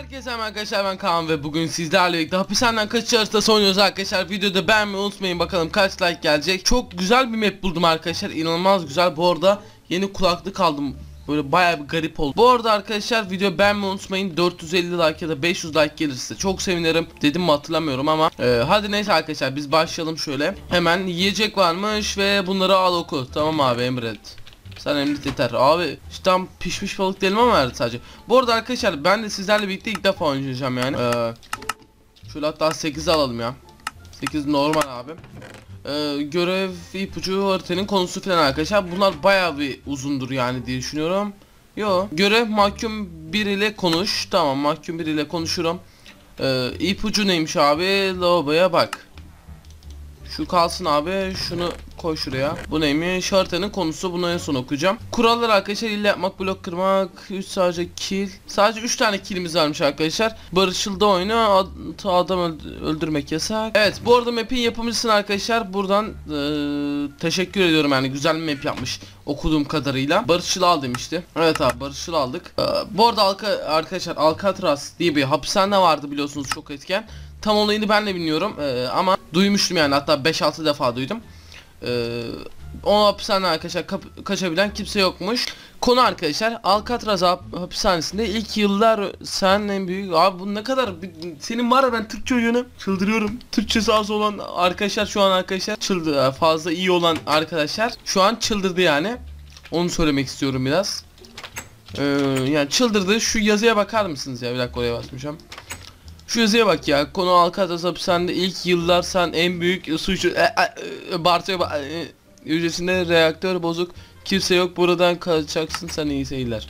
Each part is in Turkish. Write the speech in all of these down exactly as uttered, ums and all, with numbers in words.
Herkese merhaba arkadaşlar, ben Kaan ve bugün sizlerle birlikte hapishaneden kaçış haritası oynuyoruz arkadaşlar. Videoda beğenmeyi unutmayın, bakalım kaç like gelecek. Çok güzel bir map buldum arkadaşlar, inanılmaz güzel. Bu arada yeni kulaklık aldım, böyle bayağı bir garip oldu. Bu arada arkadaşlar videoyu beğenmeyi unutmayın, dört yüz elli like ya da beş yüz like gelirse çok sevinirim. Dedim mi hatırlamıyorum ama ee, hadi neyse arkadaşlar biz başlayalım şöyle. Hemen yiyecek varmış ve bunları al oku. Tamam abi, emret. Sen emniyet yeter. Abi işte tam pişmiş balık delime mi verdi sadece? Bu arada arkadaşlar ben de sizlerle birlikte ilk defa oynayacağım yani. Ee, şöyle hatta sekiz alalım ya. sekiz normal abi. Ee, görev, ipucu, haritanın konusu falan arkadaşlar. Bunlar bayağı bir uzundur yani diye düşünüyorum. Yo. Görev, mahkum bir ile konuş. Tamam, mahkum bir ile konuşurum. Ee, ipucu neymiş abi? Lavaboya bak. Şu kalsın abi, şunu koy şuraya. Bu neymiş? Haritanın konusu, bunu en son okuyacağım. Kurallar arkadaşlar, illa yapmak, blok kırmak, üç sadece kill. Sadece üç tane killimiz varmış arkadaşlar. Barışıl'da oyna, adam öldürmek yasak. Evet, bu arada map'in yapımcısını arkadaşlar buradan ee, teşekkür ediyorum yani, güzel bir map yapmış okuduğum kadarıyla. Barışıl al demişti. Evet abi, Barışıl aldık. Ee, bu arada Alka, arkadaşlar Alcatraz diye bir hapishane vardı biliyorsunuz, çok etken. Tam olayını ben de bilmiyorum ee, ama duymuştum yani, hatta beş altı defa duydum. Ee, o hapishaneden arkadaşlar kaçabilen kimse yokmuş. Konu arkadaşlar, Alcatraz hapishanesinde ilk yıllar sen en büyük... Abi bu ne kadar senin var ya, ben Türk çocuğunu çıldırıyorum. Türkçesi az olan arkadaşlar şu an arkadaşlar çıldırdı. Fazla iyi olan arkadaşlar şu an çıldırdı yani. Onu söylemek istiyorum biraz. Ee, yani çıldırdı. Şu yazıya bakar mısınız ya? Bir dakika, oraya basmışım. Şu yazıya bak ya. Konu Alcatraz hapishanede ilk yıllar sen en büyük suçlu e, e, Bartı e, ücretinde reaktör bozuk, kimse yok, buradan kaçacaksın sen, iyi seyirler.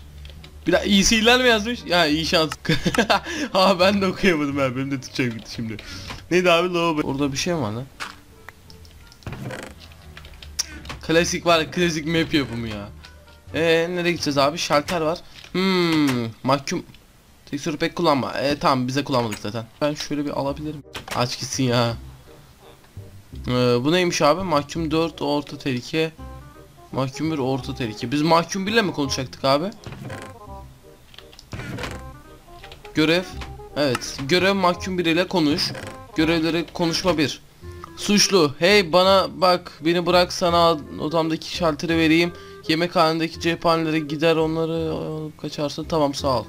Bir daha iyi seyirler mi yazmış? Ya iyi şans. Ha ben de okuyamadım ya, benim de Türkçe gitti şimdi. Neydi abi, lavabo? Orada bir şey mi var lan? Klasik var, klasik map yapımı ya. Eee nereye gideceğiz abi? Şalter var. Hmm, mahkum. Tekstürü pek kullanma. E tamam, bize kullanmadık zaten. Ben şöyle bir alabilirim. Aç gitsin ya. Ee, bu neymiş abi? Mahkum dört orta tehlike. Mahkum bir orta tehlike. Biz mahkum birle mi konuşacaktık abi? Görev. Evet. Görev mahkum bir ile konuş. Görevleri konuşma bir. Suçlu. Hey bana bak, beni bırak, sana odamdaki şalteri vereyim. Yemekhanedeki cephanelere gider, onları alıp kaçarsın. Tamam sağ ol.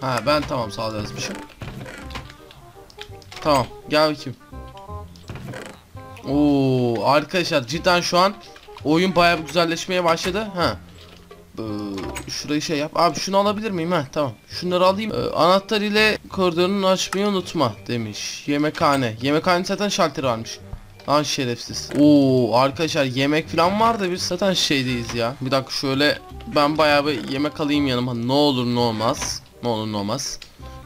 Ha ben tamam sağ ol yazmışım. Tamam gel bakayım. Oo arkadaşlar cidden şu an oyun bayağı bir güzelleşmeye başladı. Ha. Ee, şurayı şey yap. Abi şunu alabilir miyim? Ha tamam. Şunları alayım. Ee, anahtar ile koridorunu açmayı unutma demiş. Yemekhane. Yemekhane zaten şalteri varmış. Lan şerefsiz. Oo arkadaşlar yemek falan var da biz zaten şeydeyiz ya. Bir dakika şöyle ben bayağı bir yemek alayım yanıma. Ne olur ne olmaz. Ne olur ne olmaz.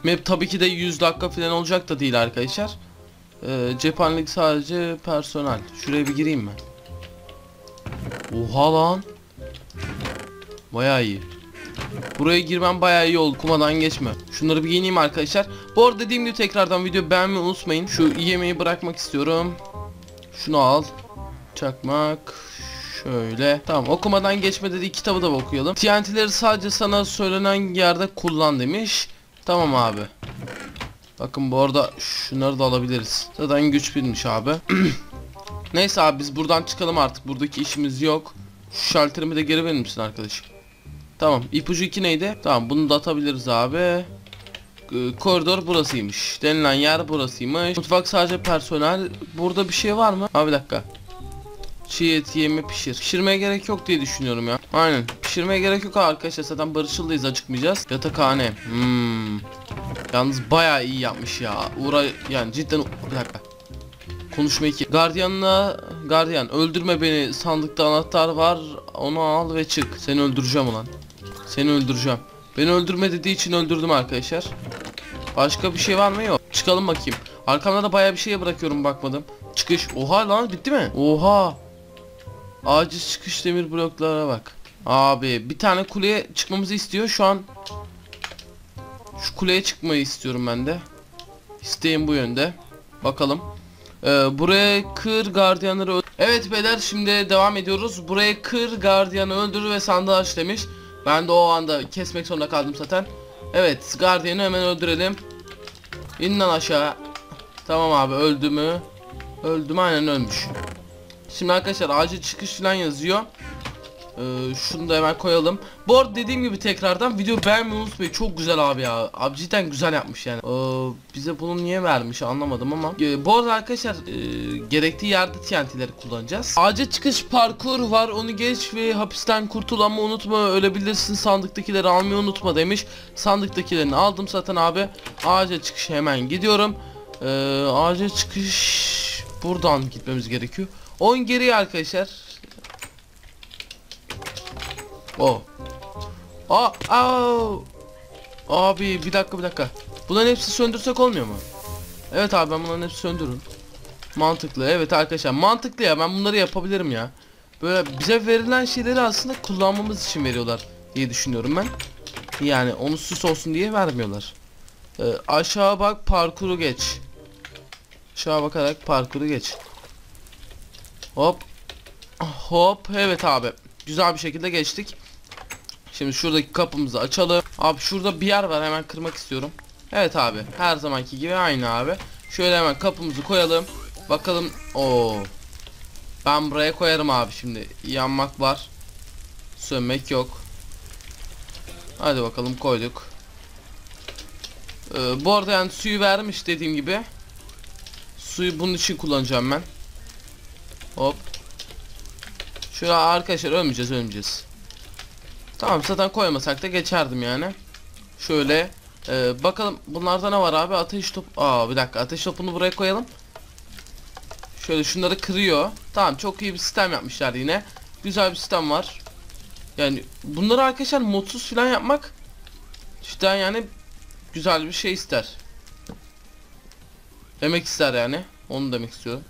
Map tabii ki de yüz dakika falan olacak da değil arkadaşlar. Ee, cephanelik sadece personel. Şuraya bir gireyim mi? Oha lan. Bayağı iyi. Buraya girmem bayağı iyi oldu. Kumadan geçme. Şunları bir giyineyim arkadaşlar. Bu arada dediğim gibi tekrardan video beğenmeyi unutmayın. Şu yemeği bırakmak istiyorum. Şunu al. Çakmak. Şöyle. Tamam, okumadan geçme dedi, kitabı da okuyalım. T N T'leri sadece sana söylenen yerde kullan demiş. Tamam abi. Bakın bu arada şunları da alabiliriz. Zaten güç birmiş abi. Neyse abi biz buradan çıkalım artık. Buradaki işimiz yok. Şu şalterimi de geri verir misin arkadaşım? Tamam. İpucu iki neydi? Tamam bunu da atabiliriz abi. Koridor burasıymış. Denilen yer burasıymış. Mutfak sadece personel. Burada bir şey var mı? Abi bir dakika. Çiğ et yeme pişir. Pişirmeye gerek yok diye düşünüyorum ya. Aynen. Pişirmeye gerek yok arkadaşlar. Zaten barışıldayız, acıkmayacağız. Yatakhane. Hmm. Yalnız bayağı iyi yapmış ya. Uğra yani cidden. Bir dakika. Konuşma iki. Gardiyanla gardiyan öldürme beni. Sandıkta anahtar var. Onu al ve çık. Seni öldüreceğim ulan. Seni öldüreceğim. Beni öldürme dediği için öldürdüm arkadaşlar. Başka bir şey var mı? Yok. Çıkalım bakayım. Arkamda da bayağı bir şeye bırakıyorum, bakmadım. Çıkış. Oha lan bitti mi? Oha. Aciz çıkış demir bloklara bak. Abi bir tane kuleye çıkmamızı istiyor şu an. Şu kuleye çıkmayı istiyorum ben de. İsteğim bu yönde. Bakalım. Ee, buraya kır gardiyanları öldür. Evet beyler şimdi devam ediyoruz. Buraya kır gardiyanı öldür ve sandığı aç demiş. Ben de o anda kesmek zorunda kaldım zaten. Evet gardiyanı hemen öldürelim. İn lan aşağı. Tamam abi, öldü mü? Öldü mü? Aynen ölmüş. Şimdi arkadaşlar acil çıkış falan yazıyor. Ee, şunu da hemen koyalım. Bu arada dediğim gibi tekrardan video beğenmeyi unutmayın. Çok güzel abi ya. Abi cidden güzel yapmış yani. Ee, bize bunu niye vermiş anlamadım ama. Ee, bu arada arkadaşlar e, gerektiği yerde T N T'leri kullanacağız. Ağaca çıkış parkur var. Onu geç ve hapisten kurtul ama unutma ölebilirsin. Sandıktakileri almayı unutma demiş. Sandıktakilerini aldım zaten abi. Ağaca çıkışa hemen gidiyorum. Ee, ağaca çıkış buradan gitmemiz gerekiyor. on geriye arkadaşlar. O. Aa, aa. Abi bir dakika bir dakika. Bunların hepsi söndürsek olmuyor mu? Evet abi, ben bunların hepsi söndürün. Mantıklı. Evet arkadaşlar mantıklı ya, ben bunları yapabilirim ya. Böyle bize verilen şeyleri aslında kullanmamız için veriyorlar diye düşünüyorum ben. Yani onu süs olsun diye vermiyorlar. Ee, aşağı bak parkuru geç. Aşağı bakarak parkuru geç. Hop. Hop. Evet abi. Güzel bir şekilde geçtik. Şimdi şuradaki kapımızı açalım. Abi şurada bir yer var, hemen kırmak istiyorum. Evet abi, her zamanki gibi aynı abi. Şöyle hemen kapımızı koyalım. Bakalım. Oo. Ben buraya koyarım abi şimdi. Yanmak var, sönmek yok. Hadi bakalım, koyduk. ee, Bu arada yani suyu vermiş dediğim gibi. Suyu bunun için kullanacağım ben. Hop. Şöyle arkadaşlar ölmeyeceğiz ölmeyeceğiz. Tamam, zaten koymasak da geçerdim yani. Şöyle e, bakalım bunlarda ne var abi. Ateş top. Aa bir dakika, ateş topunu buraya koyalım. Şöyle şunları kırıyor. Tamam, çok iyi bir sistem yapmışlar yine. Güzel bir sistem var. Yani bunları arkadaşlar modsuz falan yapmak cidden yani güzel bir şey ister. Demek ister yani. Onu demek istiyorum.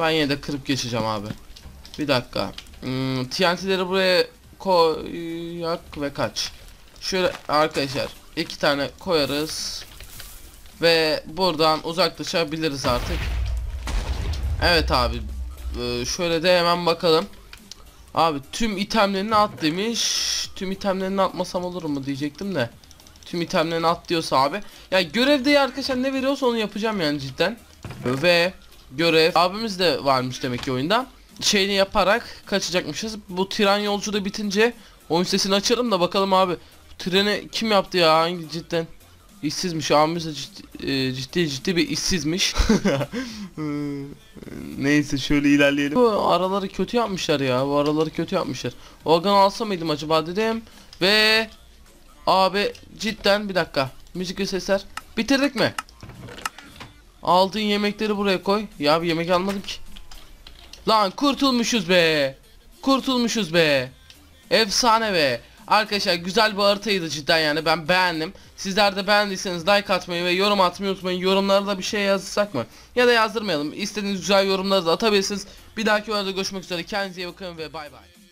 Ben yine de kırıp geçeceğim abi. Bir dakika. Hmm, T N T'leri buraya koyak ve kaç. Şöyle arkadaşlar iki tane koyarız ve buradan uzaklaşabiliriz artık. Evet abi. Ee, şöyle de hemen bakalım. Abi tüm itemlerini at demiş. Tüm itemlerini atmasam olur mu diyecektim de. Tüm itemlerini at diyorsa abi. Ya görevde arkadaşlar ne veriyorsa onu yapacağım yani cidden. Ve görev abimiz de varmış demek ki oyunda. Şeyini yaparak kaçacakmışız. Bu tren yolcu da bitince oyun sesini açarım da bakalım abi. Treni kim yaptı ya, hangi cidden işsizmiş abimiz de ciddi ciddi, ciddi bir işsizmiş. Neyse şöyle ilerleyelim. Bu araları kötü yapmışlar ya, bu araları kötü yapmışlar. Organ alsa mıydım acaba dedim. Ve abi cidden bir dakika, müzik ve sesler bitirdik mi? Aldığın yemekleri buraya koy. Ya bir yemek almadım ki. Lan kurtulmuşuz be. Kurtulmuşuz be. Efsane be. Arkadaşlar güzel bir haritaydı cidden yani, ben beğendim. Sizler de beğendiyseniz like atmayı ve yorum atmayı unutmayın. Yorumlarda bir şey yazsak mı? Ya da yazdırmayalım. İstediğiniz güzel yorumları da atabilirsiniz. Bir dahaki videoda görüşmek üzere. Kendinize iyi bakın ve bay bay.